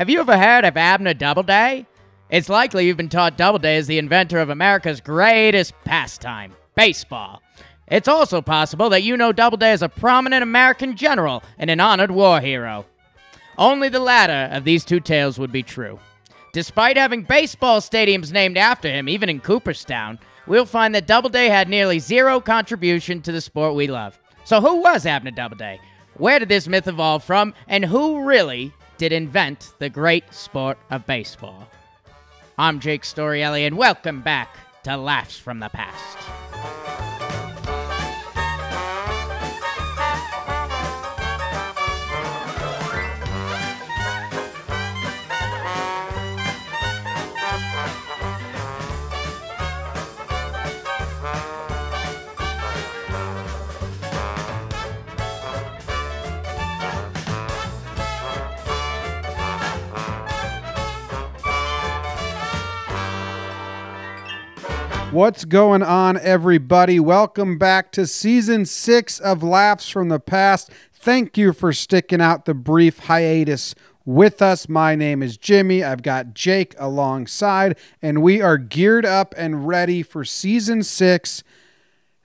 Have you ever heard of Abner Doubleday? It's likely you've been taught Doubleday is the inventor of America's greatest pastime, baseball. It's also possible that you know Doubleday as a prominent American general and an honored war hero. Only the latter of these two tales would be true. Despite having baseball stadiums named after him, even in Cooperstown, we'll find that Doubleday had nearly zero contribution to the sport we love. So who was Abner Doubleday? Where did this myth evolve from? And who really did invent the great sport of baseball? I'm Jake Storielli, and welcome back to Laughs from the Past. What's going on, everybody? Welcome back to Season 6 of Laughs from the Past. Thank you for sticking out the brief hiatus with us. My name is Jimmy. I've got Jake alongside, and we are geared up and ready for Season 6,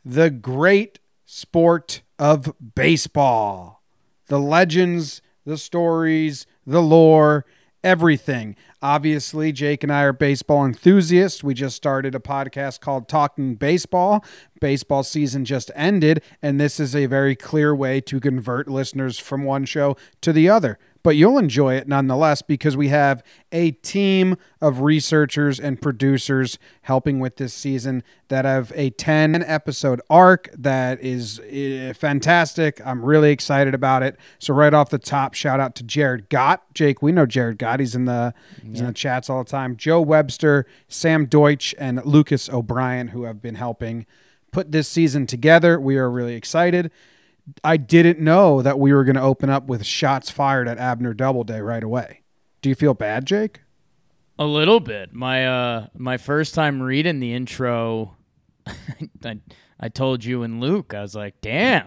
The Great Sport of Baseball. The legends, the stories, the lore, everything. Obviously, Jake and I are baseball enthusiasts. We just started a podcast called Talking Baseball. Baseball season just ended, and this is a very clear way to convert listeners from one show to the other. But you'll enjoy it nonetheless because we have a team of researchers and producers helping with this season that have a 10-episode arc that is fantastic. I'm really excited about it. So right off the top, shout out to Jared Gott. Jake, we know Jared Gott. He's in the chats all the time. Joe Webster, Sam Deutsch, and Lucas O'Brien, who have been helping put this season together. We are really excited. I didn't know that we were going to open up with shots fired at Abner Doubleday right away. Do you feel bad, Jake? A little bit. My first time reading the intro, I told you and Luke, I was like, damn,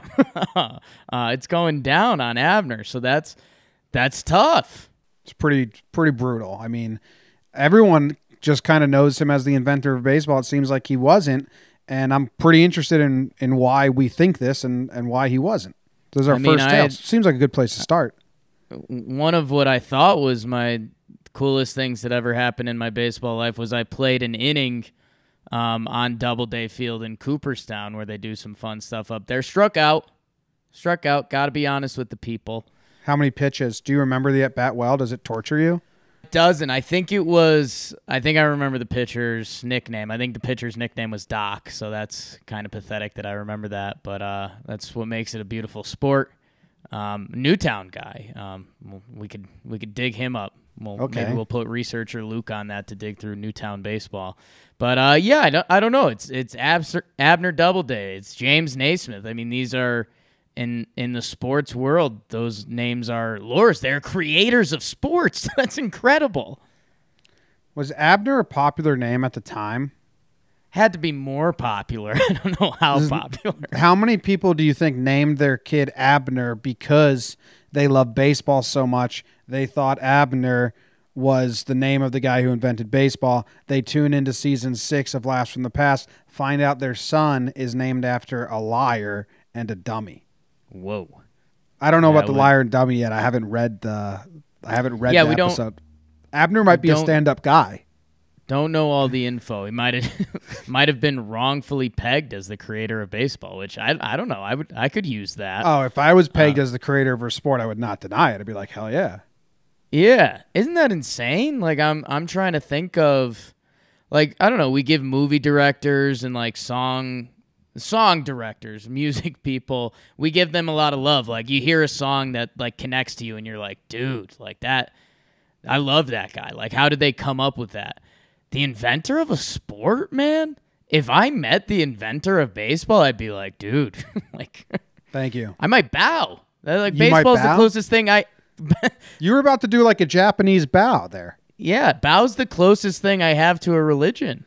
it's going down on Abner. So that's tough. It's pretty brutal. I mean, everyone just kind of knows him as the inventor of baseball. It seems like he wasn't. And I'm pretty interested in why we think this and why he wasn't. Those are first tales. Seems like a good place to start. One of what I thought was my coolest things that ever happened in my baseball life was I played an inning on Doubleday Field in Cooperstown where they do some fun stuff up there. Struck out. Got to be honest with the people. How many pitches? Do you remember the at-bat well? Does it torture you? Doesn't. I think I remember the pitcher's nickname. I think the pitcher's nickname was Doc, so that's kind of pathetic that I remember that, but that's what makes it a beautiful sport. Newtown guy. We could dig him up. Well, okay. Maybe we'll put researcher Luke on that to dig through Newtown baseball. But yeah, I don't know. It's Abner Doubleday. It's James Naismith. I mean, these are in the sports world, those names are lures. They're creators of sports. That's incredible. Was Abner a popular name at the time? Had to be more popular. I don't know how popular. How many people do you think named their kid Abner because they love baseball so much? They thought Abner was the name of the guy who invented baseball. They tune into Season 6 of Laughs from the Past, find out their son is named after a liar and a dummy. Whoa. I don't know about the liar and dummy yet. I haven't read the episode. Abner might be a stand-up guy. Don't know all the info. He might have been wrongfully pegged as the creator of baseball, which I don't know. I could use that. Oh, if I was pegged as the creator of a sport, I would not deny it. I'd be like, hell yeah. Yeah. Isn't that insane? Like I'm trying to think of, like, I don't know, we give movie directors and like song directors, music people, we give them a lot of love. Like, you hear a song that like connects to you and you're like, dude, like that, I love that guy. Like, how did they come up with that? The inventor of a sport, man. If I met the inventor of baseball, I'd be like, dude, like, thank you. I might bow. Like, baseball's the closest thing I you were about to do like a Japanese bow there. Yeah, bow's the closest thing I have to a religion.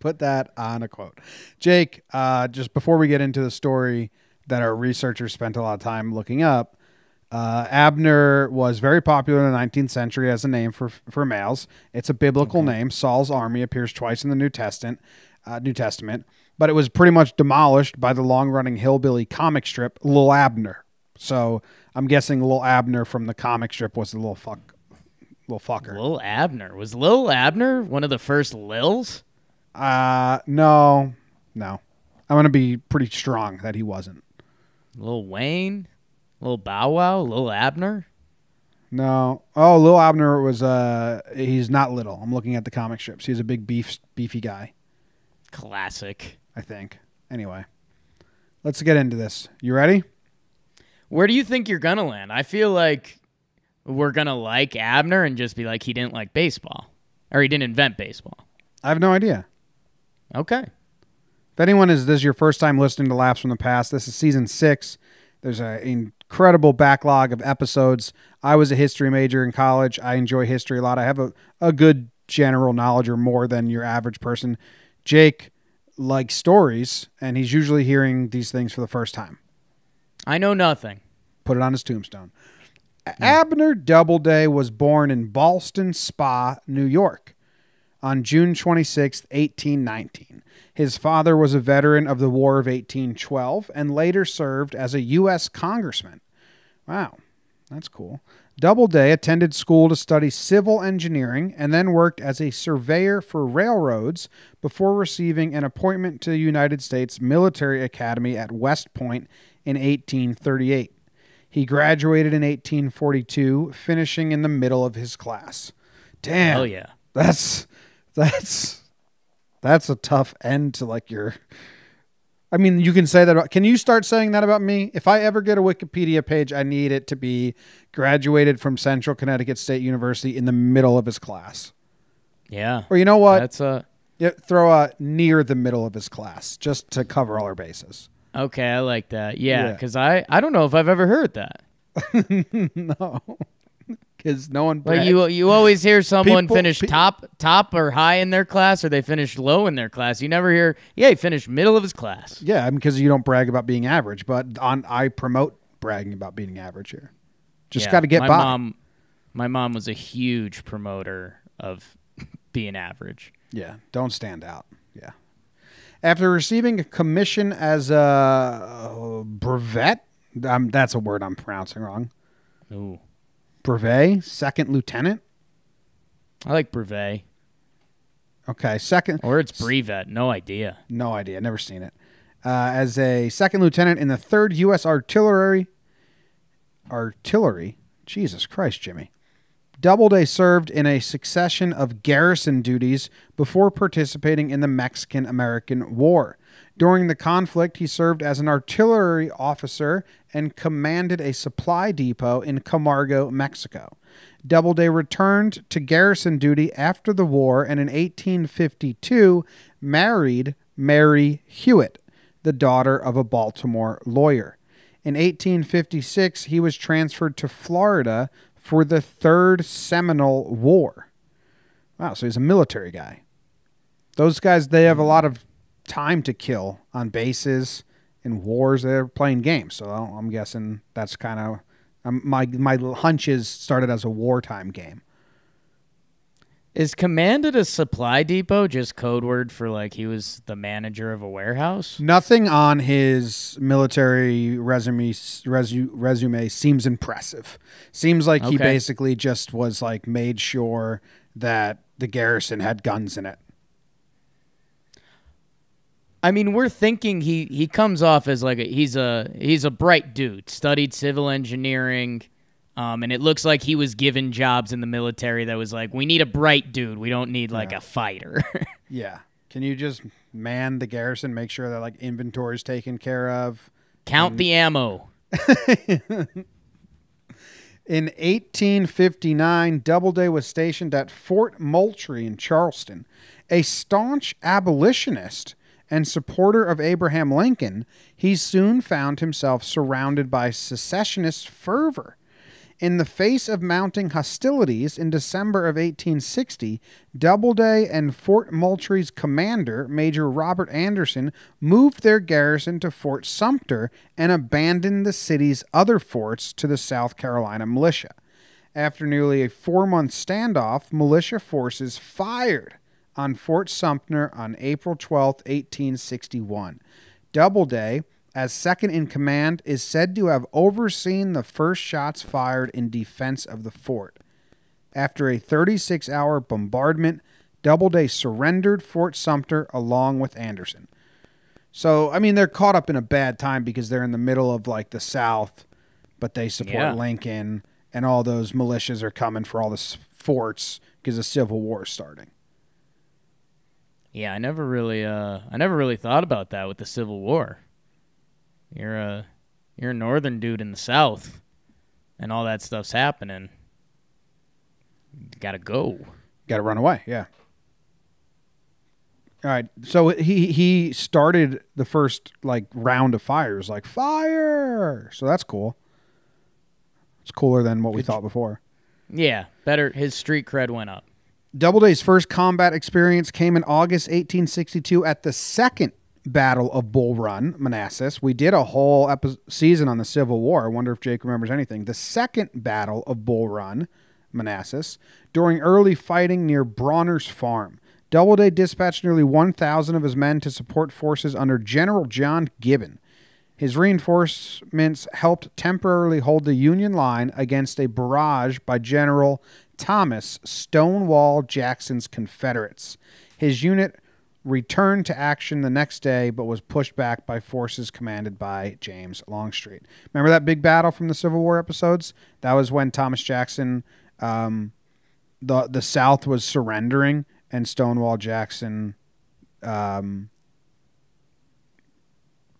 Put that on a quote. Jake, just before we get into the story that our researchers spent a lot of time looking up, Abner was very popular in the 19th century as a name for males. It's a biblical name. Saul's army appears twice in the New Testament, but it was pretty much demolished by the long-running hillbilly comic strip Lil Abner. So I'm guessing Lil Abner from the comic strip was the little fucker. Lil Abner was Lil Abner one of the first Lils? No. I'm gonna be pretty strong that he wasn't. Lil Wayne. Lil Bow Wow? Lil Abner? No. Oh, Lil Abner was, he's not little. I'm looking at the comic strips. He's a big, beefy guy. Classic. I think. Anyway, let's get into this. You ready? Where do you think you're going to land? I feel like we're going to like Abner and just be like, he didn't like baseball. Or he didn't invent baseball. I have no idea. Okay. If anyone is, this is your first time listening to Laughs from the Past, this is season 6. There's an incredible backlog of episodes. I was a history major in college. I enjoy history a lot. I have a good general knowledge, or more than your average person. Jake likes stories, and he's usually hearing these things for the first time. I know nothing. Put it on his tombstone. Yeah. Abner Doubleday was born in Ballston Spa, New York, on June 26, 1819. His father was a veteran of the War of 1812 and later served as a U.S. congressman. Wow, that's cool. Doubleday attended school to study civil engineering and then worked as a surveyor for railroads before receiving an appointment to the United States Military Academy at West Point in 1838. He graduated in 1842, finishing in the middle of his class. Damn. Hell yeah. That's a tough end to like your, I mean, you can say that about, can you start saying that about me? If I ever get a Wikipedia page, I need it to be graduated from Central Connecticut State University in the middle of his class. Yeah. Or you know what? That's a, yeah, throw a near the middle of his class just to cover all our bases. Okay. I like that. Yeah. Cause I don't know if I've ever heard that. No. Because no one... But you always hear someone finish top or high in their class, or they finish low in their class. You never hear, yeah, he finished middle of his class. Yeah, because you don't brag about being average, but I promote bragging about being average here. Just got to get by. My mom was a huge promoter of being average. Yeah, don't stand out. Yeah. After receiving a commission as a brevet, that's a word I'm pronouncing wrong. Ooh. Brevet, second lieutenant. I like brevet. Okay, second. Or it's brevet. No idea. No idea. Never seen it. As a second lieutenant in the 3rd U.S. Artillery. Jesus Christ, Jimmy. Doubleday served in a succession of garrison duties before participating in the Mexican-American War. During the conflict, he served as an artillery officer and commanded a supply depot in Camargo, Mexico. Doubleday returned to garrison duty after the war and in 1852 married Mary Hewitt, the daughter of a Baltimore lawyer. In 1856, he was transferred to Florida for the 3rd Seminole War. Wow, so he's a military guy. Those guys, they have a lot of time to kill on bases in wars. They're playing games, so I'm guessing that's kind of my hunches started as a wartime game. Is command at a supply depot just code word for like he was the manager of a warehouse? Nothing on his military resume seems impressive. Seems like he basically just was like made sure that the garrison had guns in it. I mean, we're thinking he comes off as like he's a bright dude, studied civil engineering, and it looks like he was given jobs in the military that was like, we need a bright dude, we don't need like a fighter. Yeah, can you just man the garrison, make sure that like inventory is taken care of, count the ammo. In 1859, Doubleday was stationed at Fort Moultrie in Charleston. A staunch abolitionist and supporter of Abraham Lincoln, he soon found himself surrounded by secessionist fervor. In the face of mounting hostilities in December of 1860, Doubleday and Fort Moultrie's commander, Major Robert Anderson, moved their garrison to Fort Sumter and abandoned the city's other forts to the South Carolina militia. After nearly a four-month standoff, militia forces fired on Fort Sumter on April 12, 1861. Doubleday, as second in command, is said to have overseen the first shots fired in defense of the fort. After a 36-hour bombardment, Doubleday surrendered Fort Sumter along with Anderson. So, I mean, they're caught up in a bad time because they're in the middle of, like, the South, but they support Lincoln, and all those militias are coming for all the forts because the Civil War is starting. Yeah, I never really thought about that with the Civil War. You're a northern dude in the South, and all that stuff's happening. Gotta go. Gotta run away, yeah. All right, so he started the first, like, round of fires, like, fire! So that's cool. It's cooler than what we thought before. Yeah, better. His street cred went up. Doubleday's first combat experience came in August 1862 at the Second Battle of Bull Run, Manassas. We did a whole season on the Civil War. I wonder if Jake remembers anything. The Second Battle of Bull Run, Manassas, during early fighting near Brawner's Farm. Doubleday dispatched nearly 1,000 of his men to support forces under General John Gibbon. His reinforcements helped temporarily hold the Union line against a barrage by General Thomas Stonewall Jackson's Confederates. His unit returned to action the next day, but was pushed back by forces commanded by James Longstreet. Remember that big battle from the Civil War episodes? That was when Thomas Jackson, the South was surrendering, and Stonewall Jackson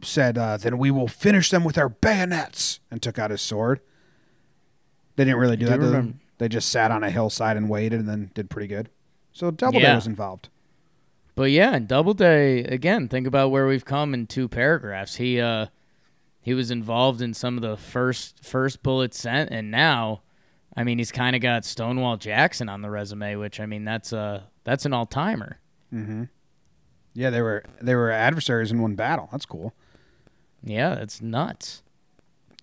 said, then we will finish them with our bayonets, and took out his sword. They didn't really do that, though. They just sat on a hillside and waited, and then did pretty good. So Doubleday was involved. But yeah, and Doubleday, again, think about where we've come in two paragraphs. He was involved in some of the first bullets sent, and now, I mean, he's kind of got Stonewall Jackson on the resume, which, I mean, that's an all-timer. Mm-hmm. Yeah, they were adversaries in one battle. That's cool. Yeah, that's nuts.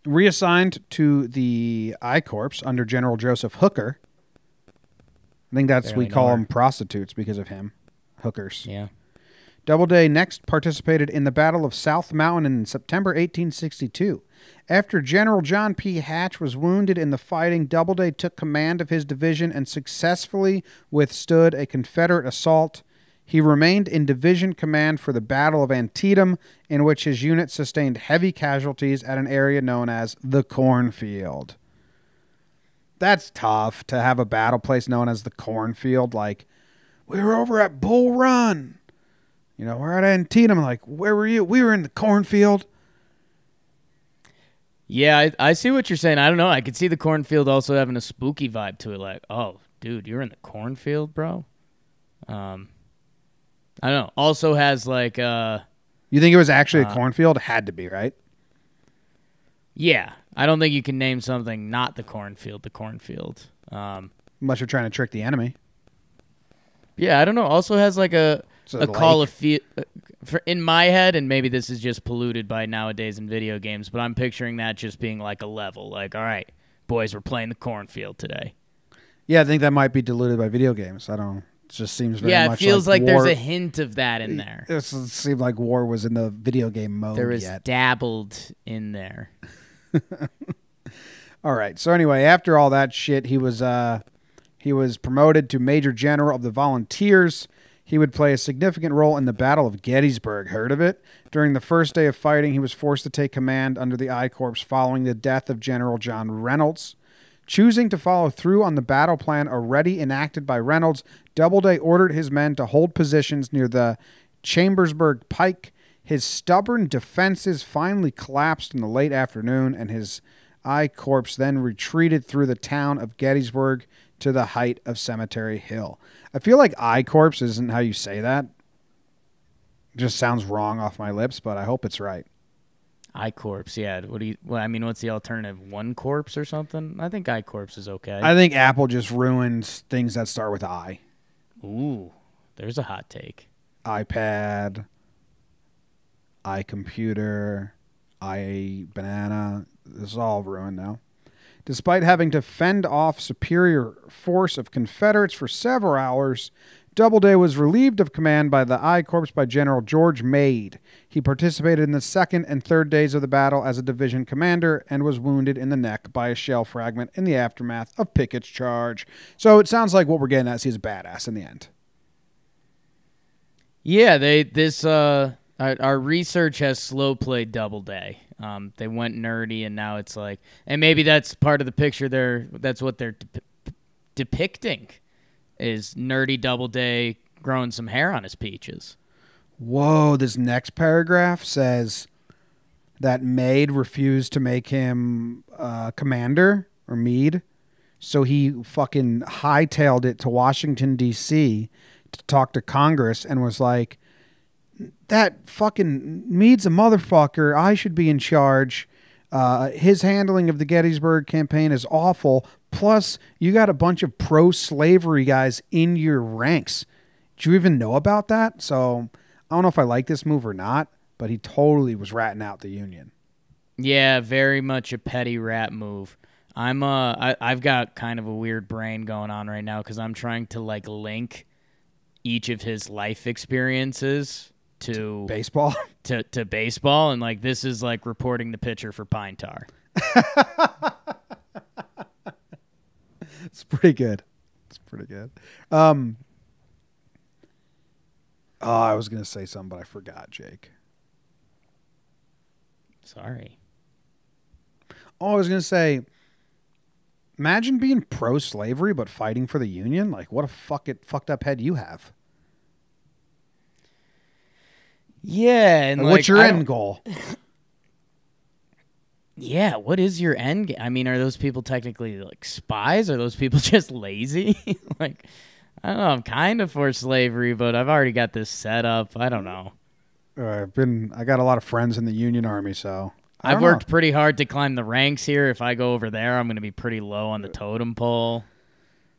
Reassigned to the I Corps under General Joseph Hooker. I think that's, we call them prostitutes because of him. Hookers. Yeah. Doubleday next participated in the Battle of South Mountain in September 1862. After General John P. Hatch was wounded in the fighting, Doubleday took command of his division and successfully withstood a Confederate assault. He remained in division command for the Battle of Antietam, in which his unit sustained heavy casualties at an area known as the Cornfield. That's tough, to have a battle place known as the Cornfield. Like, we were over at Bull Run. You know, we're at Antietam. Like, where were you? We were in the Cornfield. Yeah, I see what you're saying. I don't know. I could see the Cornfield also having a spooky vibe to it. Like, oh, dude, you're in the Cornfield, bro? I don't know. Also has, like, you think it was actually a cornfield? It had to be, right? Yeah. I don't think you can name something not the cornfield the cornfield. Unless you're trying to trick the enemy. Yeah, I don't know. Also has, like, a call of field. In my head, and maybe this is just polluted by nowadays in video games, but I'm picturing that just being, like, a level. Like, all right, boys, we're playing the cornfield today. Yeah, I think that might be diluted by video games. I don't know. It just seems very much like, yeah, it feels like there's a hint of that in there. It seemed like war was in the video game mode. There was dabbled in there. All right. So anyway, after all that shit, he was promoted to Major General of the Volunteers. He would play a significant role in the Battle of Gettysburg. Heard of it? During the first day of fighting, he was forced to take command under the I Corps following the death of General John Reynolds. Choosing to follow through on the battle plan already enacted by Reynolds, Doubleday ordered his men to hold positions near the Chambersburg Pike. His stubborn defenses finally collapsed in the late afternoon, and his I Corps then retreated through the town of Gettysburg to the height of Cemetery Hill. I feel like I Corps isn't how you say that. It just sounds wrong off my lips, but I hope it's right. I-Corps, yeah. What's the alternative? One-Corps or something? I think I-Corps is okay. I think Apple just ruins things that start with I. Ooh, there's a hot take. iPad, iComputer, iBanana. This is all ruined now. Despite having to fend off superior force of Confederates for several hours, Doubleday was relieved of command by the I Corps by General George Meade. He participated in the second and third days of the battle as a division commander and was wounded in the neck by a shell fragment in the aftermath of Pickett's charge. So it sounds like what we're getting at is he's a badass in the end. Yeah, our research has slow played Doubleday. They went nerdy, and now it's like, and maybe that's part of the picture there. That's what they're depicting. Is nerdy Doubleday growing some hair on his peaches. Whoa, this next paragraph says that Meade refused to make him commander, or Meade, so he fucking hightailed it to Washington, D.C. to talk to Congress and was like, that fucking Meade's a motherfucker. I should be in charge. His handling of the Gettysburg campaign is awful. Plus, you got a bunch of pro-slavery guys in your ranks. Did you even know about that? So, I don't know if I like this move or not, but he totally was ratting out the Union. Yeah, very much a petty rat move. I've got kind of a weird brain going on right now because I'm trying to, like, link each of his life experiences to baseball. To baseball, and, like, this is, like, reporting the pitcher for pine tar. It's pretty good. It's pretty good. I was going to say something, but I forgot, Jake. Sorry. Oh, I was going to say, imagine being pro-slavery but fighting for the Union. Like, what a fucked up head you have. Yeah. And like, what's your end goal? Yeah, what is your end game? I mean, are those people technically, like, spies? Are those people just lazy? Like, I don't know. I'm kind of for slavery, but I've already got this set up. I don't know. I got a lot of friends in the Union Army, so I've worked pretty hard to climb the ranks here. If I go over there, I'm going to be pretty low on the totem pole.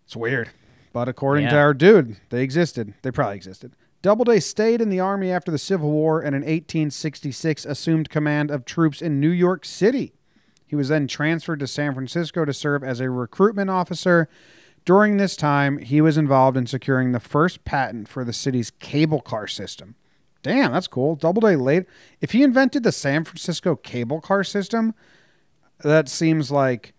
It's weird. But according to our dude, they existed. They probably existed. Doubleday stayed in the Army after the Civil War and in 1866 assumed command of troops in New York City. He was then transferred to San Francisco to serve as a recruitment officer. During this time, he was involved in securing the first patent for the city's cable car system. Damn, that's cool. Doubleday later. If he invented the San Francisco cable car system, that seems like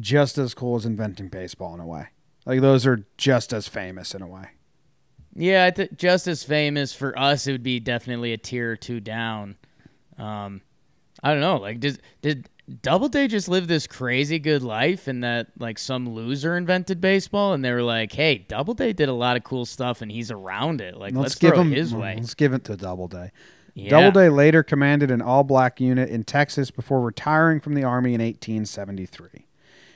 just as cool as inventing baseball in a way. Like, those are just as famous in a way. Yeah, just as famous for us, it would be definitely a tier or two down. I don't know. Like, did Doubleday just live this crazy good life, and that, like, some loser invented baseball, and they were like, "Hey, Doubleday did a lot of cool stuff, and he's around it. Like, let's give him his way. Let's give it to Doubleday." Yeah. Doubleday later commanded an all-black unit in Texas before retiring from the Army in 1873.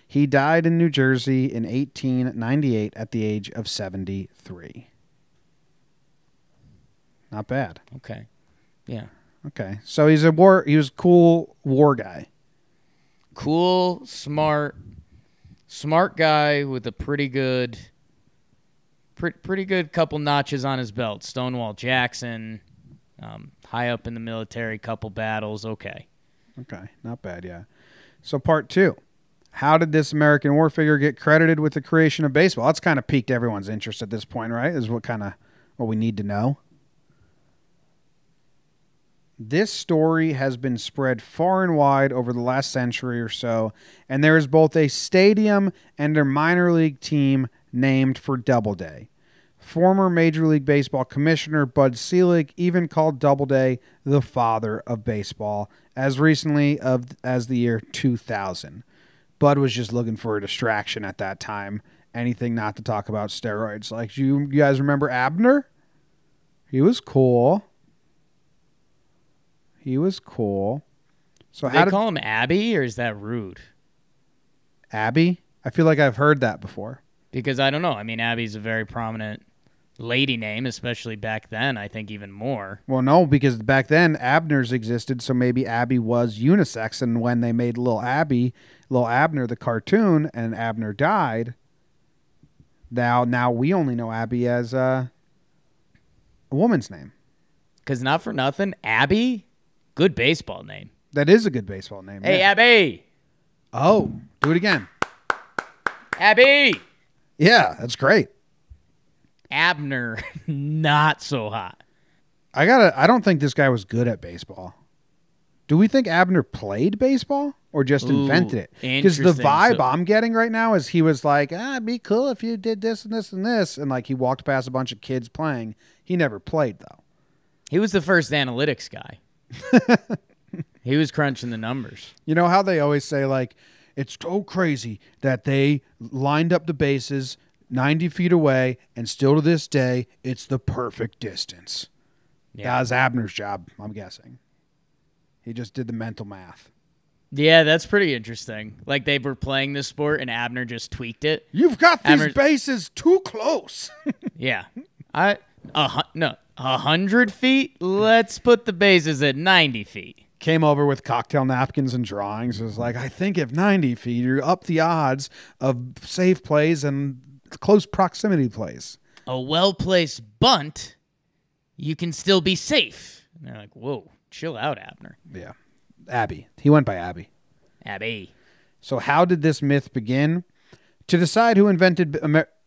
He died in New Jersey in 1898 at the age of 73. Not bad. Okay. Yeah. Okay. So he's he was a cool war guy. Cool, smart guy with a pretty good couple notches on his belt. Stonewall Jackson, high up in the military, couple battles. Okay. Okay. Not bad. Yeah. So part two, how did this American war figure get credited with the creation of baseball? That's kind of piqued everyone's interest at this point, right? Is what we need to know. This story has been spread far and wide over the last century or so, and there is both a stadium and a minor league team named for Doubleday. Former Major League Baseball Commissioner Bud Selig even called Doubleday the father of baseball as recently as the year 2000. Bud was just looking for a distraction at that time. Anything not to talk about steroids. Like, you guys remember Abner? He was cool. He was cool. So how do they call him Abby, or is that rude? Abby? I feel like I've heard that before. Because I don't know. I mean, Abby's a very prominent lady name, especially back then, I think even more. Well, no, because back then Abners existed, so maybe Abby was unisex, and when they made Little Abby, Little Abner the cartoon, and Abner died, now we only know Abby as a woman's name. Because not for nothing, Abby, good baseball name. That is a good baseball name. Hey, yeah. Abby! Oh, do it again. Abby! Yeah, that's great. Abner, not so hot. I don't think this guy was good at baseball. Do we think Abner played baseball or just invented it? Because the vibe I'm getting right now is he was like, it'd be cool if you did this and this and this. And like he walked past a bunch of kids playing. He never played, though. He was the first analytics guy. He was crunching the numbers. You know how they always say, like, it's so crazy that they lined up the bases 90 feet away, and still to this day, it's the perfect distance. Yeah. That was Abner's job, I'm guessing. He just did the mental math. Yeah, that's pretty interesting. Like, they were playing this sport, and Abner just tweaked it. You've got these bases too close. Yeah. No, 100 feet? Let's put the bases at 90 feet. Came over with cocktail napkins and drawings. It was like, I think if 90 feet, you're up the odds of safe plays and close proximity plays. A well-placed bunt, you can still be safe. And they're like, whoa, chill out, Abner. Yeah. Abby. He went by Abby. Abby. So how did this myth begin? To decide who invented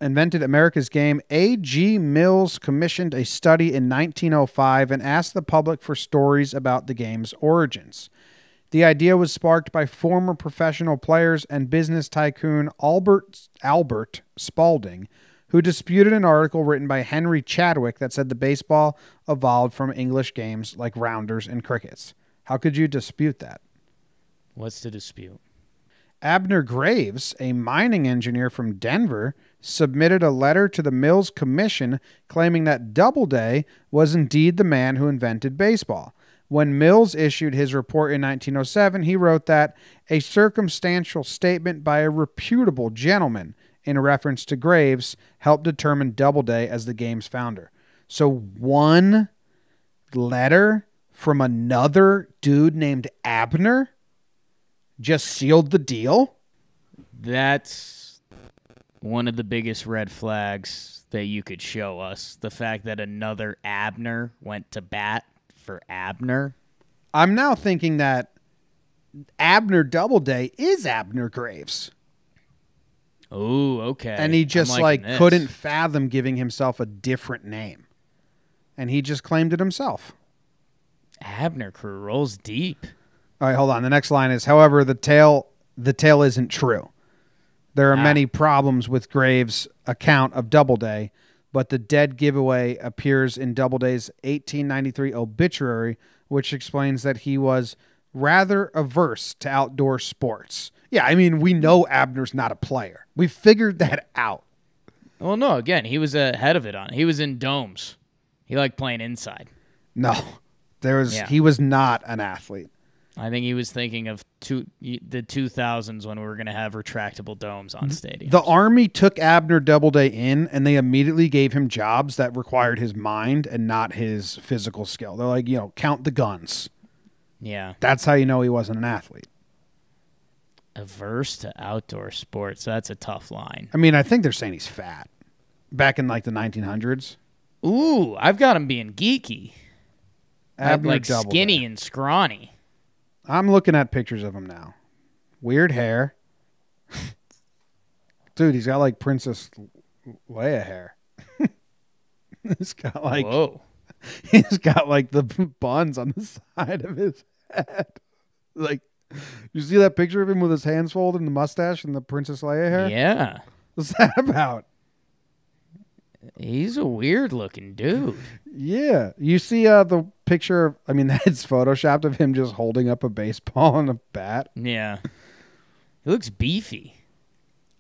America's game, A.G. Mills commissioned a study in 1905 and asked the public for stories about the game's origins. The idea was sparked by former professional players and business tycoon Albert Spaulding, who disputed an article written by Henry Chadwick that said the baseball evolved from English games like rounders and crickets. How could you dispute that? What's the dispute? Abner Graves, a mining engineer from Denver, submitted a letter to the Mills Commission claiming that Doubleday was indeed the man who invented baseball. When Mills issued his report in 1907, he wrote that a circumstantial statement by a reputable gentleman in reference to Graves helped determine Doubleday as the game's founder. So one letter from another dude named Abner just sealed the deal? That's one of the biggest red flags that you could show us. The fact that another Abner went to bat for Abner. I'm now thinking that Abner Doubleday is Abner Graves. Oh, okay. And he just like couldn't fathom giving himself a different name. And he just claimed it himself. Abner crew rolls deep. All right, hold on. The next line is, however, the tale isn't true. There are many problems with Graves' account of Doubleday, but the dead giveaway appears in Doubleday's 1893 obituary, which explains that he was rather averse to outdoor sports. Yeah, I mean, we know Abner's not a player. We figured that out. Well, no, again, he was ahead of it on. He was in domes. He liked playing inside. No, he was not an athlete. I think he was thinking of the 2000s when we were going to have retractable domes on stadiums. The Army took Abner Doubleday in, and they immediately gave him jobs that required his mind and not his physical skill. They're like, you know, count the guns. Yeah. That's how you know he wasn't an athlete. Averse to outdoor sports. That's a tough line. I mean, I think they're saying he's fat. Back in, like, the 1900s. Ooh, I've got him being geeky. Abner Doubleday. Like, skinny and scrawny. I'm looking at pictures of him now. Weird hair. Dude, he's got like Princess Leia hair. He's got like whoa. He's got like the buns on the side of his head. Like, you see that picture of him with his hands folded and the mustache and the Princess Leia hair? Yeah. What's that about? He's a weird-looking dude. Yeah. You see the picture of, I mean, that's photoshopped of him just holding up a baseball and a bat. Yeah. He looks beefy.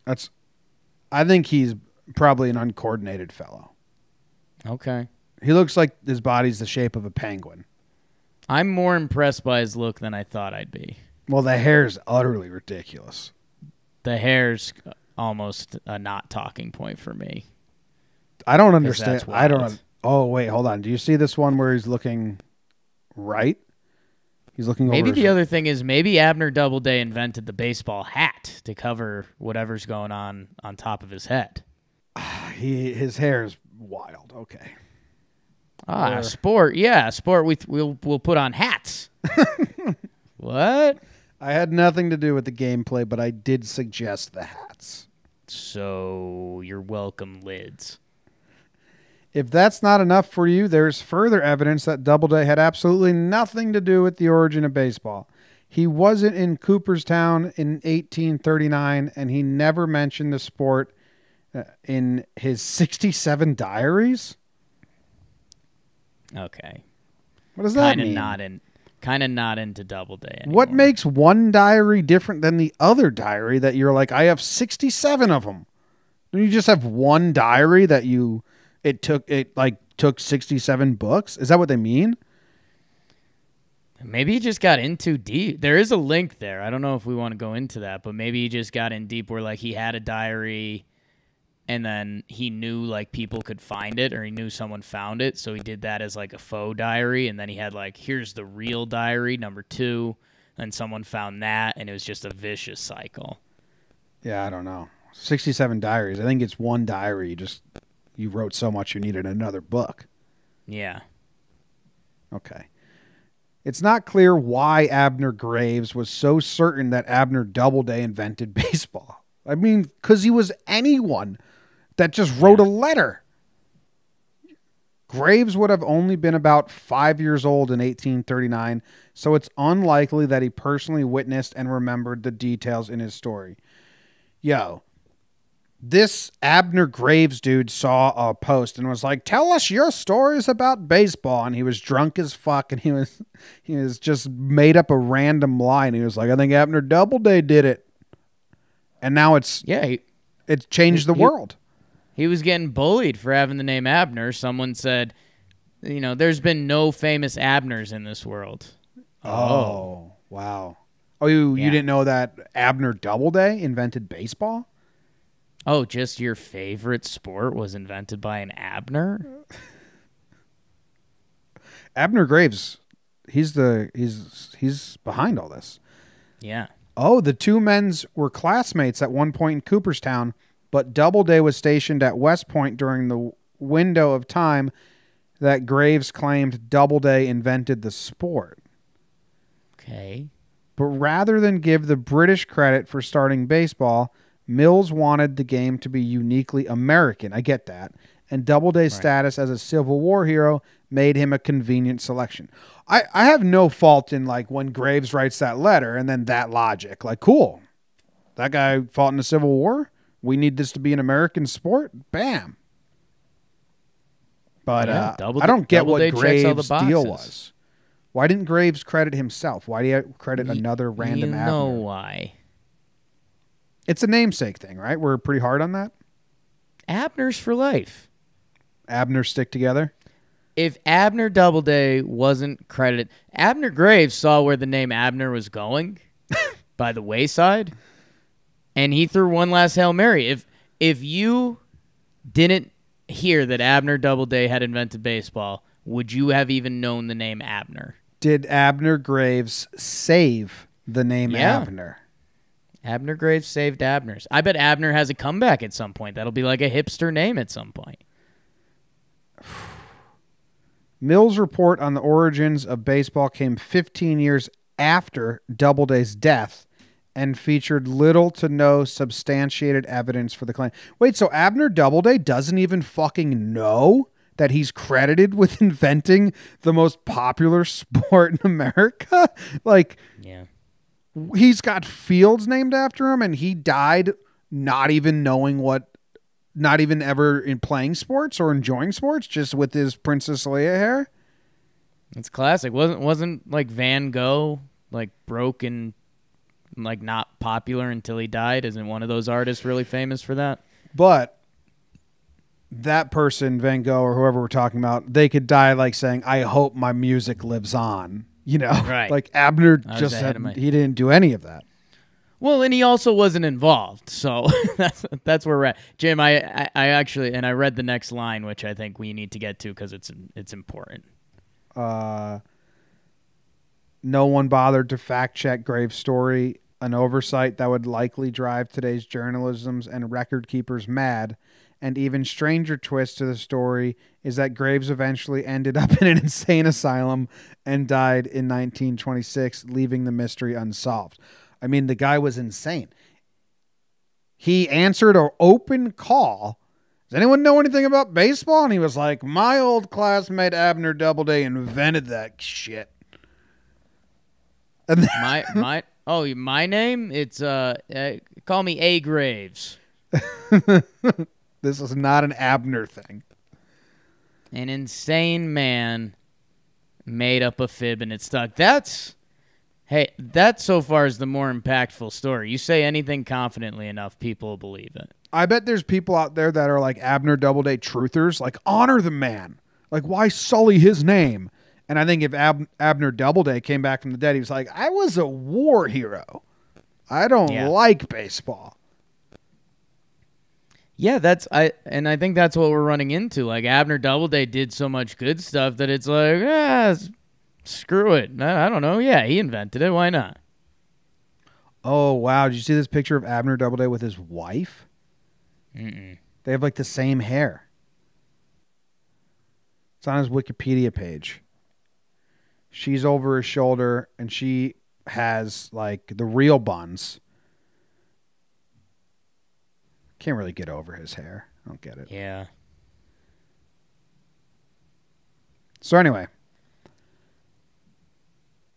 I think he's probably an uncoordinated fellow. Okay. He looks like his body's the shape of a penguin. I'm more impressed by his look than I thought I'd be. Well, the hair's utterly ridiculous. The hair's almost a not talking point for me. I don't understand. I don't. Oh wait, hold on. Do you see this one where he's looking right? He's looking over. Maybe the other thing is maybe Abner Doubleday invented the baseball hat to cover whatever's going on top of his head. His hair is wild. Okay. Ah, or, sport. Yeah, sport. We'll put on hats. What? I had nothing to do with the gameplay, but I did suggest the hats. So you're welcome, Lids. If that's not enough for you, there's further evidence that Doubleday had absolutely nothing to do with the origin of baseball. He wasn't in Cooperstown in 1839, and he never mentioned the sport in his 67 diaries. Okay. What does that mean? Kind of not into Doubleday anymore. What makes one diary different than the other diary that you're like, I have 67 of them? Don't you just have one diary that you... It took 67 books. Is that what they mean? Maybe he just got in too deep. There is a link there. I don't know if we want to go into that, but maybe he just got in deep where like he had a diary and then he knew like people could find it or he knew someone found it. So he did that as like a faux diary. And then he had like, here's the real diary, #2. And someone found that. And it was just a vicious cycle. Yeah, I don't know. 67 diaries. I think it's one diary. You wrote so much you needed another book. Yeah. Okay. It's not clear why Abner Graves was so certain that Abner Doubleday invented baseball. I mean, because he was anyone that just wrote a letter. Graves would have only been about 5 years old in 1839, so it's unlikely that he personally witnessed and remembered the details in his story. Yo. This Abner Graves dude saw a post and was like, tell us your stories about baseball. And he was drunk as fuck. And he was just made up a random lie. And he was like, I think Abner Doubleday did it. And now it's, yeah, it's changed the world. He was getting bullied for having the name Abner. Someone said, you know, there's been no famous Abners in this world. Oh, wow. Oh, you didn't know that Abner Doubleday invented baseball? Oh, just your favorite sport was invented by an Abner? Abner Graves, he's behind all this. Yeah. Oh, the two men were classmates at one point in Cooperstown, but Doubleday was stationed at West Point during the window of time that Graves claimed Doubleday invented the sport. Okay. But rather than give the British credit for starting baseball, Mills wanted the game to be uniquely American. I get that. And Doubleday's status as a Civil War hero made him a convenient selection. I have no fault in, like, when Graves writes that letter and then that logic. Like, cool. That guy fought in the Civil War. We need this to be an American sport. Bam. But yeah, I don't get what Graves' deal was. Why didn't Graves credit himself? Why do you credit another random Abner? You know why. It's a namesake thing, right? We're pretty hard on that. Abner's for life. Abner stick together. If Abner Doubleday wasn't credited, Abner Graves saw where the name Abner was going by the wayside, and he threw one last Hail Mary. If you didn't hear that Abner Doubleday had invented baseball, would you have even known the name Abner? Did Abner Graves save the name Abner? Abner Graves saved Abner's. I bet Abner has a comeback at some point. That'll be like a hipster name at some point. Mill's report on the origins of baseball came 15 years after Doubleday's death and featured little to no substantiated evidence for the claim. Wait, so Abner Doubleday doesn't even fucking know that he's credited with inventing the most popular sport in America? Like... yeah. He's got fields named after him, and he died not even knowing what, not even ever in playing sports or enjoying sports, just with his Princess Leia hair. It's classic. Wasn't like Van Gogh, like broke and like not popular until he died? Isn't one of those artists really famous for that? But that person, Van Gogh or whoever we're talking about, they could die like saying, I hope my music lives on. You know, right. Like Abner just said, he didn't do any of that. Well, and he also wasn't involved, so that's where we're at. Jim, I actually, and I read the next line, which I think we need to get to because it's important. No one bothered to fact-check Graves' story, an oversight that would likely drive today's journalism and record keepers mad. And even stranger twist to the story is that Graves eventually ended up in an insane asylum and died in 1926, leaving the mystery unsolved. I mean, the guy was insane. He answered an open call. Does anyone know anything about baseball? And he was like, my old classmate Abner Doubleday invented that shit. And my name? It's call me A. Graves. This is not an Abner thing. An insane man made up a fib and it stuck. Hey, that so far is the more impactful story. You say anything confidently enough, people believe it. I bet there's people out there that are like Abner Doubleday truthers, like honor the man. Like, why sully his name? And I think if Abner Doubleday came back from the dead, he was like, I was a war hero. I don't like baseball. Yeah, I think that's what we're running into. Like, Abner Doubleday did so much good stuff that it's like, screw it. I don't know. Yeah, he invented it. Why not? Oh, wow. Did you see this picture of Abner Doubleday with his wife? Mm-mm. They have, like, the same hair. It's on his Wikipedia page. She's over his shoulder, and she has, like, the real buns. Can't really get over his hair. I don't get it. Yeah. So, anyway.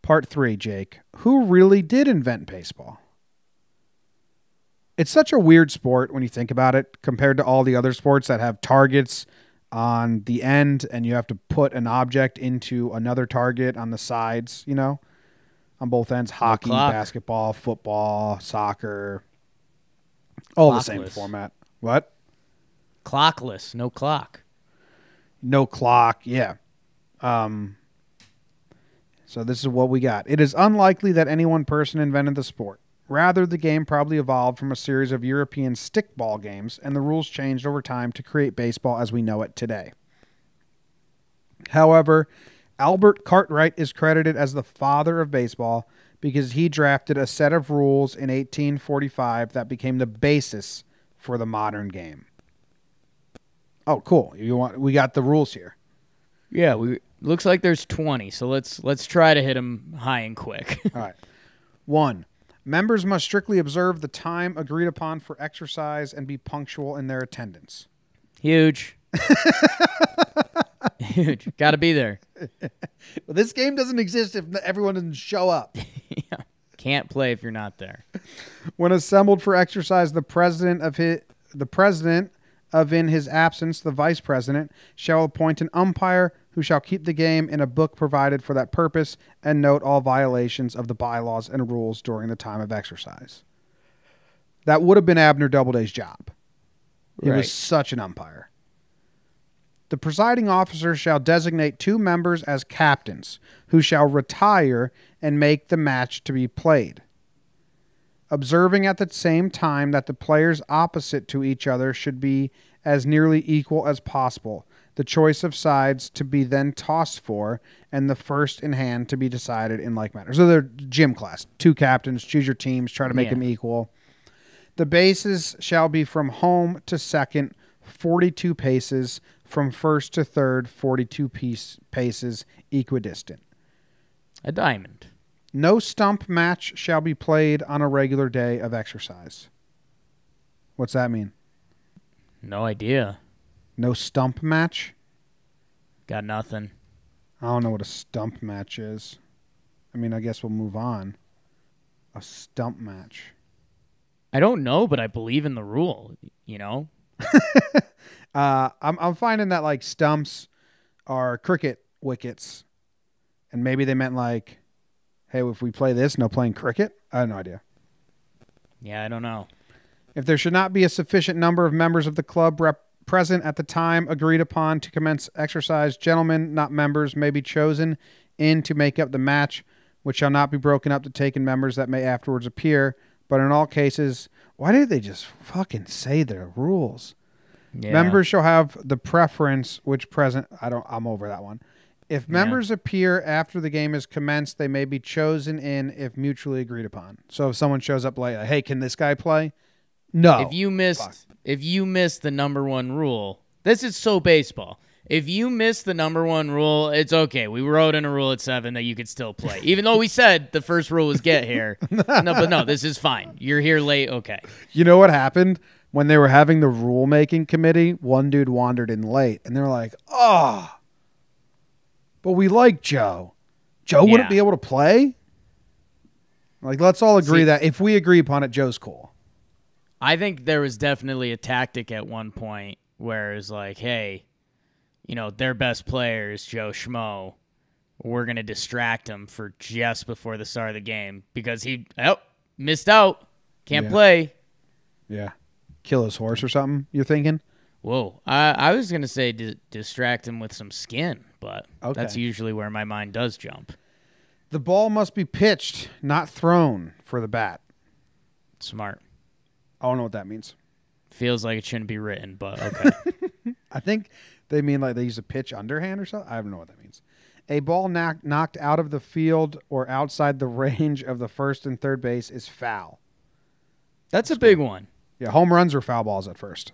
Part 3, Jake. Who really did invent baseball? It's such a weird sport when you think about it compared to all the other sports that have targets on the end and you have to put an object into another target on the sides, you know, on both ends. Hockey, basketball, football, soccer. All the same format. What? Clockless. No clock. No clock. Yeah. So this is what we got. It is unlikely that any one person invented the sport. Rather, the game probably evolved from a series of European stickball games, and the rules changed over time to create baseball as we know it today. However, Albert Cartwright is credited as the father of baseball because he drafted a set of rules in 1845 that became the basis for the modern game. Oh, cool. We got the rules here. Yeah, looks like there's 20, so let's try to hit them high and quick. All right. 1. Members must strictly observe the time agreed upon for exercise and be punctual in their attendance. Huge. Huge. Got to be there. Well, this game doesn't exist if everyone doesn't show up. Yeah. Can't play if you're not there. When assembled for exercise, the president of in his absence, the vice president, shall appoint an umpire who shall keep the game in a book provided for that purpose and note all violations of the bylaws and rules during the time of exercise. That would have been Abner Doubleday's job. He was such an umpire. The presiding officer shall designate 2 members as captains who shall retire and make the match to be played, observing at the same time that the players opposite to each other should be as nearly equal as possible, the choice of sides to be then tossed for, and the first in hand to be decided in like manner. So they're gym class, 2 captains, choose your teams, try to make them equal. The bases shall be from home to second, 42 paces, from first to third, 42 paces, equidistant. A diamond. No stump match shall be played on a regular day of exercise. What's that mean? No idea. No stump match? Got nothing. I don't know what a stump match is. I mean, I guess we'll move on. A stump match. I don't know, but I believe in the rule, you know? I'm finding that, like, stumps are cricket wickets. And maybe they meant, like, hey, if we play this, no playing cricket? I have no idea. Yeah, I don't know. If there should not be a sufficient number of members of the club present at the time agreed upon to commence exercise, gentlemen, not members, may be chosen in to make up the match, which shall not be broken up to take in members that may afterwards appear, But in all cases, why did they just fucking say their rules? Yeah. Members shall have the preference which present. I'm over that one. If members appear after the game is commenced, they may be chosen in if mutually agreed upon. So if someone shows up late, like, hey, can this guy play? No. If you miss the number one rule, this is so baseball. If you miss the number one rule, it's okay. We wrote in a rule at 7 that you could still play, even though we said the first rule was get here. No, this is fine. You're here late. Okay. You know what happened? When they were having the rule-making committee, one dude wandered in late, and they were like, oh, but we like Joe. Joe wouldn't be able to play? Like, let's all agree that if we agree upon it, Joe's cool. I think there was definitely a tactic at one point where it's like, hey, you know, their best player is Joe Schmo. We're going to distract him for just before the start of the game because he missed out, can't play. Yeah. Kill his horse or something, you're thinking? Whoa. I was going to say distract him with some skin, but that's usually where my mind does jump. The ball must be pitched, not thrown, for the bat. Smart. I don't know what that means. Feels like it shouldn't be written, but okay. I think they mean like they use a pitch underhand or something. I don't know what that means. A ball knocked out of the field or outside the range of the first and third base is foul. That's a big one. Yeah, home runs were foul balls at first.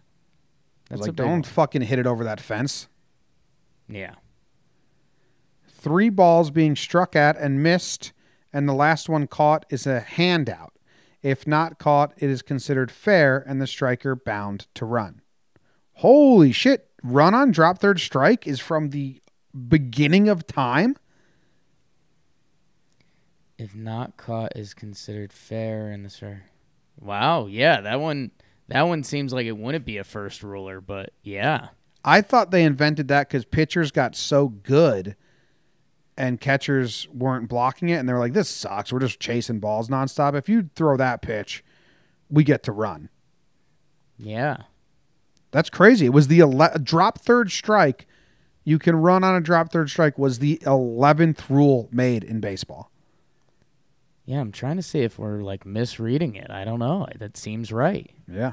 That's like, don't fucking hit it over that fence. Yeah. 3 balls being struck at and missed, and the last one caught is a handout. If not caught, it is considered fair, and the striker bound to run. Holy shit. Run on drop third strike is from the beginning of time? If not caught is considered fair, and the striker... Wow, yeah, that one seems like it wouldn't be a first ruler, but yeah. I thought they invented that because pitchers got so good and catchers weren't blocking it, and they were like, this sucks, we're just chasing balls nonstop. If you throw that pitch, we get to run. Yeah. That's crazy. It was the drop third strike. You can run on a drop third strike was the 11th rule made in baseball. Yeah, I'm trying to see if we're, like, misreading it. I don't know. That seems right. Yeah.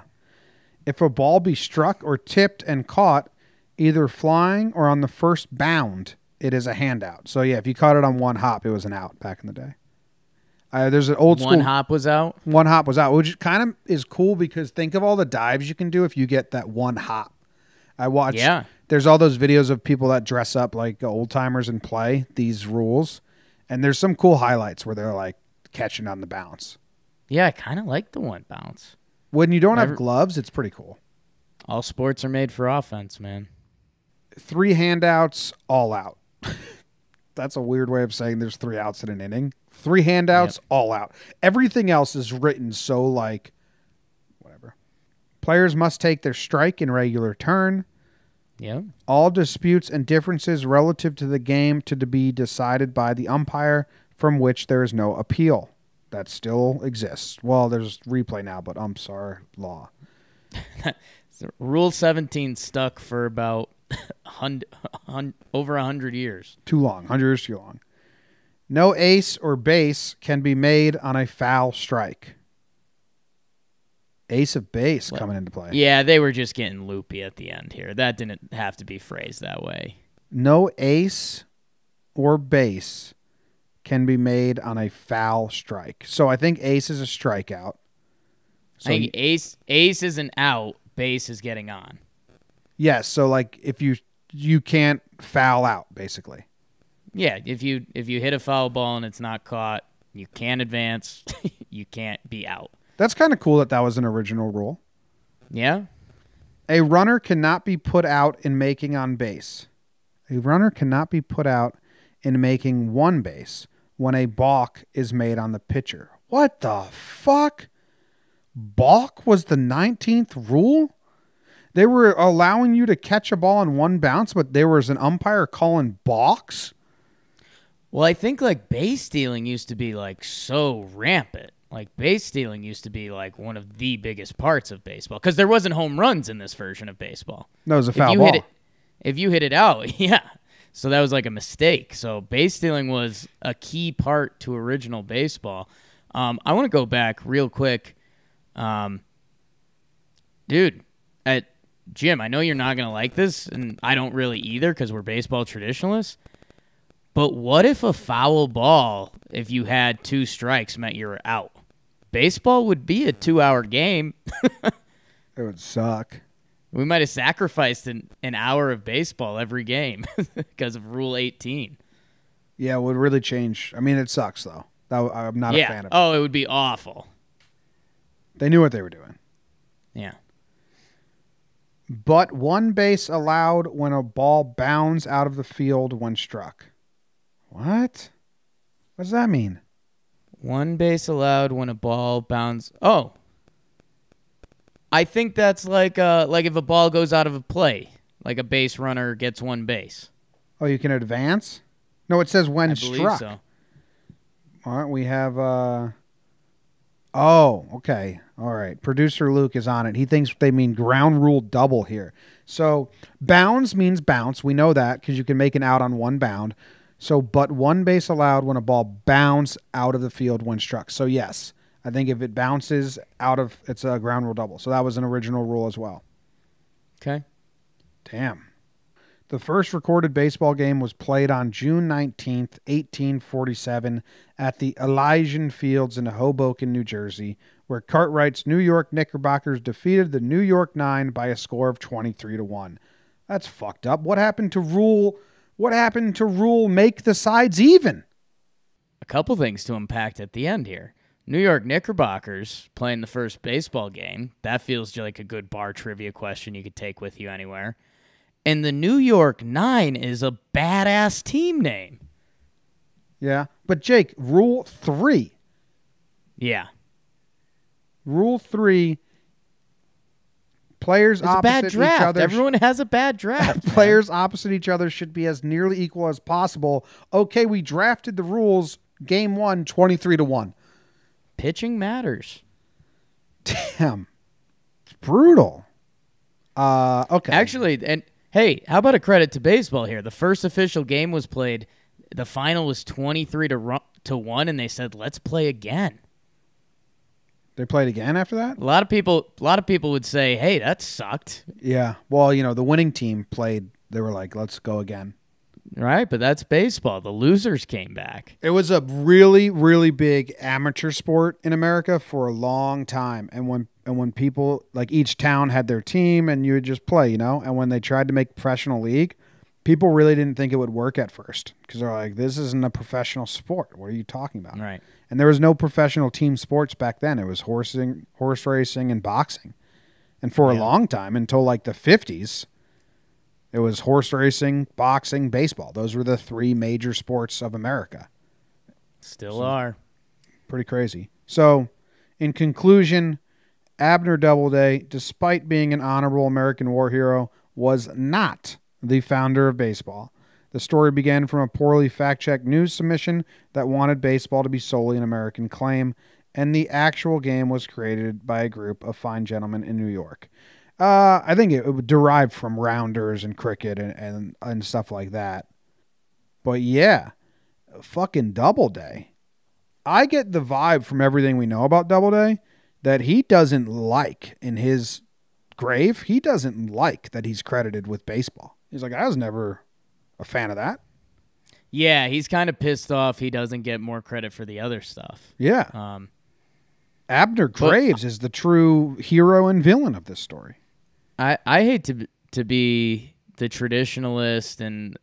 If a ball be struck or tipped and caught, either flying or on the first bound, it is a handout. So, yeah, if you caught it on one hop, it was an out back in the day. There's an old school... One hop was out? One hop was out, which kind of is cool because think of all the dives you can do if you get that one hop. I watched... Yeah. There's all those videos of people that dress up like old-timers and play these rules. And there's some cool highlights where they're like, catching on the bounce. Yeah, I kind of like the one bounce. When you don't have gloves, it's pretty cool. All sports are made for offense, man. 3 handouts, all out. That's a weird way of saying there's 3 outs in an inning. 3 handouts, all out. Everything else is written so like, whatever. Players must take their strike in regular turn. Yeah. All disputes and differences relative to the game to be decided by the umpire, from which there is no appeal. That still exists. Well, there's replay now, but umps are law. Rule 17 stuck for about over 100 years. Too long. 100 years too long. No ace or base can be made on a foul strike. Ace of base coming into play. Yeah, they were just getting loopy at the end here. That didn't have to be phrased that way. No ace or base can be made on a foul strike. So I think ace is a strikeout. So I think ace is an out, base is getting on. Yes, yeah, so like if you can't foul out basically. Yeah, if you hit a foul ball and it's not caught, you can't advance, you can't be out. That's kind of cool that was an original rule. Yeah. A runner cannot be put out in making on base. A runner cannot be put out in making one base when a balk is made on the pitcher. What the fuck? Balk was the 19th rule? They were allowing you to catch a ball in one bounce, but there was an umpire calling balks? Well, I think like base stealing used to be like so rampant. Like base stealing used to be like one of the biggest parts of baseball because there wasn't home runs in this version of baseball. No, it was a foul ball. If you hit it out, yeah. So that was like a mistake. So base stealing was a key part to original baseball. I want to go back real quick. Dude, Jim, I know you're not going to like this, and I don't really either because we're baseball traditionalists, but what if a foul ball, if you had two strikes, meant you were out? Baseball would be a 2-hour game. It would suck. We might have sacrificed an hour of baseball every game because of Rule 18. Yeah, it would really change. I mean, it sucks, though. I'm not a fan of it. Oh, it would be awful. They knew what they were doing. Yeah. But one base allowed when a ball bounds out of the field when struck. What? What does that mean? One base allowed when a ball bounds. Oh. I think that's like if a ball goes out of a play, like a base runner gets one base. Oh, you can advance? No, it says when struck. I believe so. All right, we have... Oh, okay. All right. Producer Luke is on it. He thinks they mean ground rule double here. So bounds means bounce. We know that because you can make an out on one bound. So but one base allowed when a ball bounds out of the field when struck. So, yes, I think if it bounces out of, it's a ground rule double. So that was an original rule as well. Okay. Damn. The first recorded baseball game was played on June 19th, 1847 at the Elysian Fields in Hoboken, New Jersey, where Cartwright's New York Knickerbockers defeated the New York Nine by a score of 23-1. That's fucked up. What happened to rule? What happened to rule make the sides even? A couple things to unpack at the end here. New York Knickerbockers playing the first baseball game. That feels like a good bar trivia question you could take with you anywhere. And the New York Nine is a badass team name. Yeah. But, Jake, Rule 3. Yeah. Rule 3, players opposite each other. Everyone has a bad draft. Players opposite each other should be as nearly equal as possible. Okay, we drafted the rules. Game 1, 23-1. Pitching matters. Damn. It's brutal. Okay. Actually, and... Hey, how about a credit to baseball here? The first official game was played. The final was 23-1, and they said, "Let's play again." They played again after that? A lot of people would say, "Hey, that sucked." Yeah. Well, you know, the winning team played. They were like, "Let's go again." Right, but that's baseball. The losers came back. It was a really, really big amateur sport in America for a long time, and when people, like, each town had their team and you would just play, you know? And when they tried to make professional league, people really didn't think it would work at first because they're like, this isn't a professional sport. What are you talking about? Right. And there was no professional team sports back then. It was horse racing and boxing. And for a long time, until like the 50s, it was horse racing, boxing, baseball. Those were the three major sports of America. Still are. Pretty crazy. So, in conclusion... Abner Doubleday, despite being an honorable American war hero, was not the founder of baseball. The story began from a poorly fact-checked news submission that wanted baseball to be solely an American claim, and the actual game was created by a group of fine gentlemen in New York. I think it derived from rounders and cricket and stuff like that. But yeah, fucking Doubleday. I get the vibe from everything we know about Doubleday that he doesn't like in his grave. He doesn't like that he's credited with baseball. He's like, I was never a fan of that. Yeah, he's kind of pissed off he doesn't get more credit for the other stuff. Yeah. Abner Graves is the true hero and villain of this story. I hate to be the traditionalist, and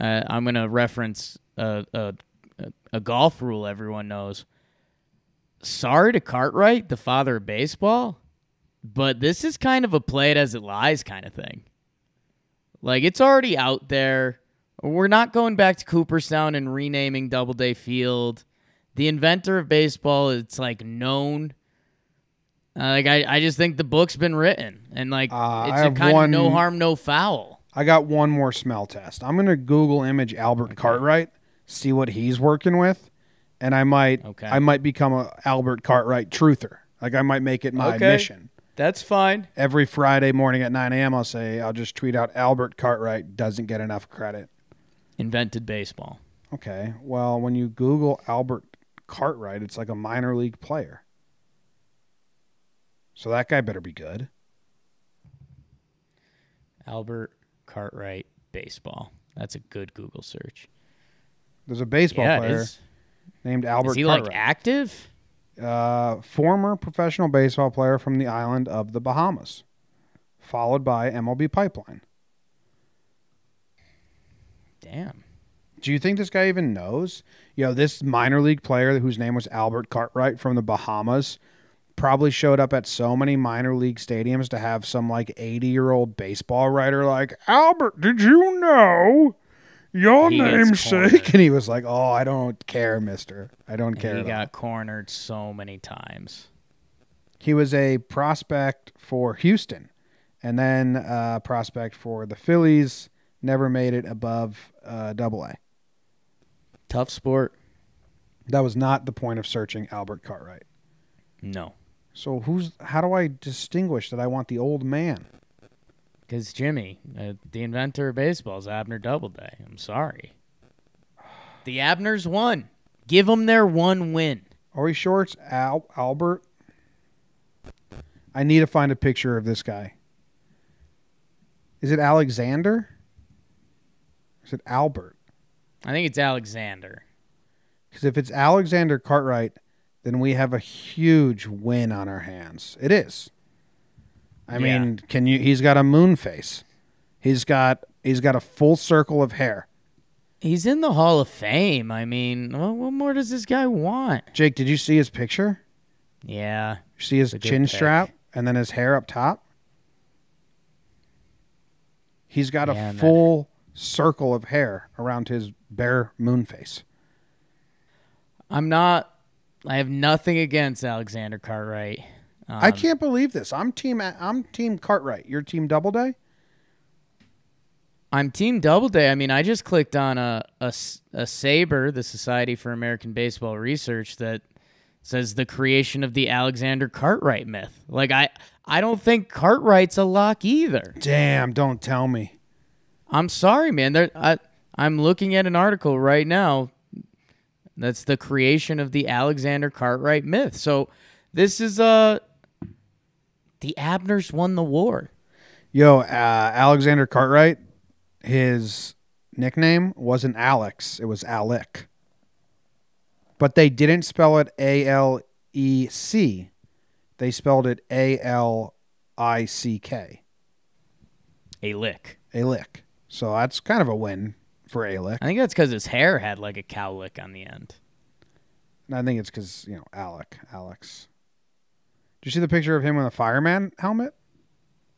I'm going to reference a golf rule everyone knows. Sorry to Cartwright, the father of baseball, but this is kind of a play it as it lies kind of thing. Like, it's already out there. We're not going back to Cooperstown and renaming Doubleday Field. The inventor of baseball, it's like known. Like, I just think the book's been written, and like it's a kind of no harm, no foul. I got one more smell test. I'm gonna Google image Albert Cartwright, see what he's working with. And I might I might become a Albert Cartwright truther. Like, I might make it my mission. That's fine. Every Friday morning at 9 a.m. I'll just tweet out, Albert Cartwright doesn't get enough credit. Invented baseball. Okay. Well, when you Google Albert Cartwright, it's like a minor league player. So that guy better be good. Albert Cartwright baseball. That's a good Google search. There's a baseball player named Albert Cartwright. Is he Cartwright. Like active? Former professional baseball player from the island of the Bahamas, followed by MLB Pipeline. Damn. Do you think this guy even knows? You know, this minor league player whose name was Albert Cartwright from the Bahamas probably showed up at so many minor league stadiums to have some like 80-year-old baseball writer like, Albert, did you know your namesake? And he was like, oh, I don't care, mister. I don't care. He got cornered so many times. He was a prospect for Houston and then a prospect for the Phillies. Never made it above AA. Tough sport. That was not the point of searching Albert Cartwright. No. So how do I distinguish that I want the old man? Because Jimmy, the inventor of baseball is Abner Doubleday. I'm sorry. The Abners won. Give them their one win. Are we sure it's Albert? I need to find a picture of this guy. Is it Alexander? Is it Albert? I think it's Alexander. Because if it's Alexander Cartwright, then we have a huge win on our hands. It is. I mean, can you? He's got a moon face. He's got a full circle of hair. He's in the Hall of Fame. I mean, what more does this guy want? Jake, did you see his picture? Yeah. You see his chin strap and then his hair up top? He's got a full circle of hair around his bare moon face. I have nothing against Alexander Cartwright. I can't believe this. I'm team Cartwright. You're team Doubleday? I'm team Doubleday. I mean, I just clicked on a SABRE, the Society for American Baseball Research, that says the creation of the Alexander Cartwright myth. Like I don't think Cartwright's a lock either. Damn, don't tell me. I'm sorry, man. I'm looking at an article right now that's the creation of the Alexander Cartwright myth. So this is the Abners won the war. Yo, Alexander Cartwright, his nickname wasn't Alex. It was Alec. But they didn't spell it A-L-E-C. They spelled it A-L-I-C-K. Alick. Alick. So that's kind of a win for Alec. I think that's because his hair had like a cowlick on the end. And I think it's because, you know, Alex. Did you see the picture of him with a fireman helmet?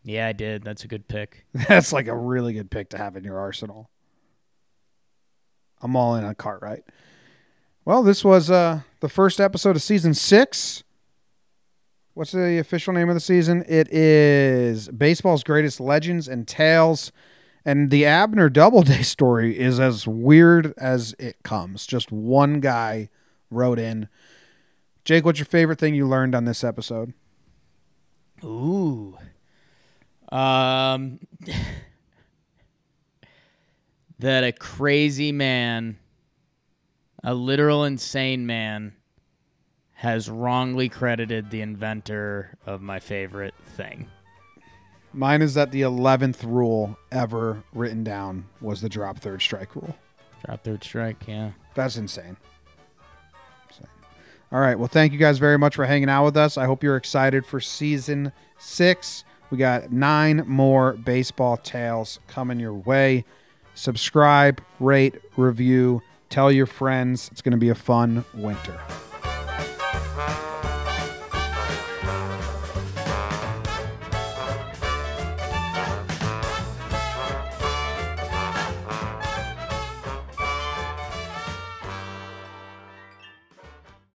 Yeah, I did. That's a good pick. That's like a really good pick to have in your arsenal. I'm all in on Cartwright. Well, this was the first episode of season 6. What's the official name of the season? It is Baseball's Greatest Legends and Tales. And the Abner Doubleday story is as weird as it comes. Just one guy wrote in. Jake, what's your favorite thing you learned on this episode? Ooh. That a crazy man, a literal insane man, has wrongly credited the inventor of my favorite thing. Mine is that the 11th rule ever written down was the drop third strike rule. Drop third strike, yeah. That's insane. All right, well, thank you guys very much for hanging out with us. I hope you're excited for season 6. We got 9 more baseball tales coming your way. Subscribe, rate, review, tell your friends. It's going to be a fun winter.